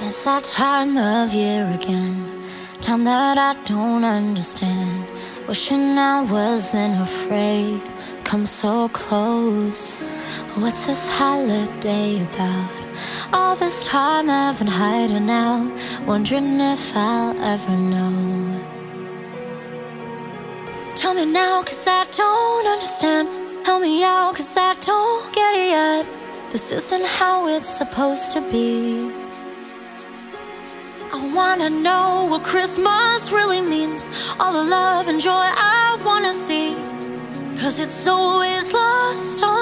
It's that time of year again, time that I don't understand. Wishing I wasn't afraid, come so close. What's this holiday about? All this time I've been hiding out, wondering if I'll ever know. Tell me now, cause I don't understand. Help me out, cause I don't get it yet. This isn't how it's supposed to be. I wanna know what Christmas really means, all the love and joy I wanna see, cause it's always lost on